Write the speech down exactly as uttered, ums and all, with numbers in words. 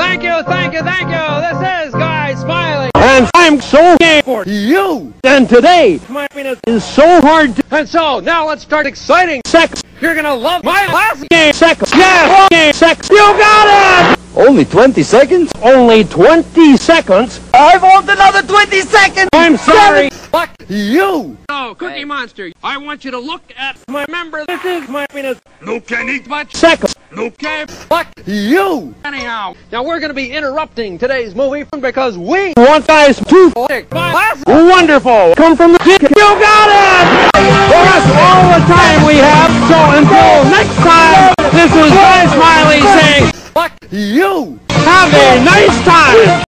Thank you, thank you, thank you. This is Guy Smiley. And I'm so gay for you. And today, my penis is so hard to... And so, now let's start exciting sex. You're gonna love my last game sex. Yeah, game sex. You got it! Only twenty seconds? Only twenty seconds? I want another twenty seconds! I'm sorry! Fuck you! Oh, Cookie hey. Monster, I want you to look at my member. This is my penis. No can eat much. Seconds. No can. Fuck you! Anyhow, now we're gonna be interrupting today's movie because we want guys to f***ing class. Wonderful! Come from the dick. You got it! For us, all the time we have, so until next time, this was Guy Smiley saying... Fuck you! Have a nice time!